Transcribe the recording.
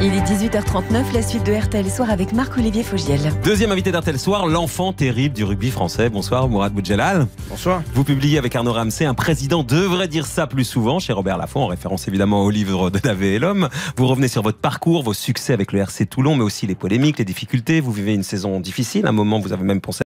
Il est 18h39, la suite de RTL Soir avec Marc-Olivier Fogiel. Deuxième invité d'RTL Soir, l'enfant terrible du rugby français. Bonsoir Mourad Boudjellal. Bonsoir. Vous publiez avec Arnaud Ramsey, un président devrait dire ça plus souvent, chez Robert Laffont, en référence évidemment au livre de Davé et l'homme. Vous revenez sur votre parcours, vos succès avec le RC Toulon, mais aussi les polémiques, les difficultés. Vous vivez une saison difficile, à un moment vous avez même pensé